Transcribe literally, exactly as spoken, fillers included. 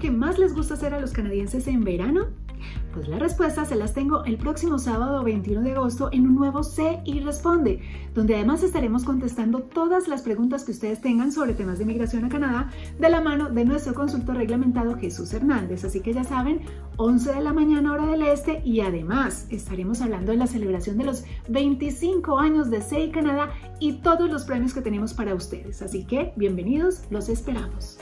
que más les gusta hacer a los canadienses en verano? Pues las respuestas se las tengo el próximo sábado veintiuno de agosto en un nuevo C I Responde, donde además estaremos contestando todas las preguntas que ustedes tengan sobre temas de migración a Canadá de la mano de nuestro consultor reglamentado Jesús Hernández. Así que ya saben, once de la mañana hora del este, y además estaremos hablando de la celebración de los veinticinco años de C I Canadá y todos los premios que tenemos para ustedes. Así que bienvenidos, los esperamos.